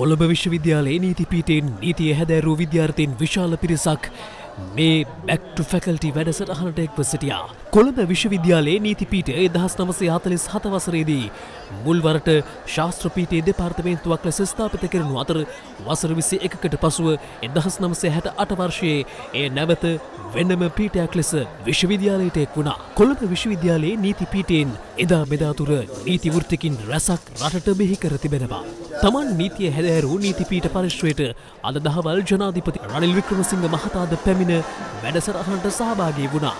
කොළඹ විශ්වවිද්‍යාලයේ නීති පීඨයෙන් නීතිය හැදෑරූ විද්‍යාර්ථීන් විශාල පිරිසක් මේ back to faculty වැඩසටහනට එක්ව සිටියා. කොළඹ විශ්වවිද්‍යාලයේ නීති පීඨය 1947 වසරේදී මුල්වරට ශාස්ත්‍ර පීඨයේ දෙපාර්තමේන්තුවක් ලෙස ස්ථාපිත කරනු අතර වසර 21කට පසුව 1968 වර්ෂයේ එය නැවත වෙනම පීඨයක් ලෙස විශ්වවිද්‍යාලයට එක් වුණා. කොළඹ විශ්වවිද්‍යාලයේ නීති පීඨයෙන් එදා මෙදා තුර නීති වෘත්තිකින් රැසක් රටට බිහි කර තිබෙනවා. තමන් නීතිය හැදෑරූ නීති පීඨ පරිශ්‍රයට අද දහවල් ජනාධිපති රනිල් වික්‍රමසිංහ මහතාද පැමිණ වැඩසටහනට සහභාගී වුණා.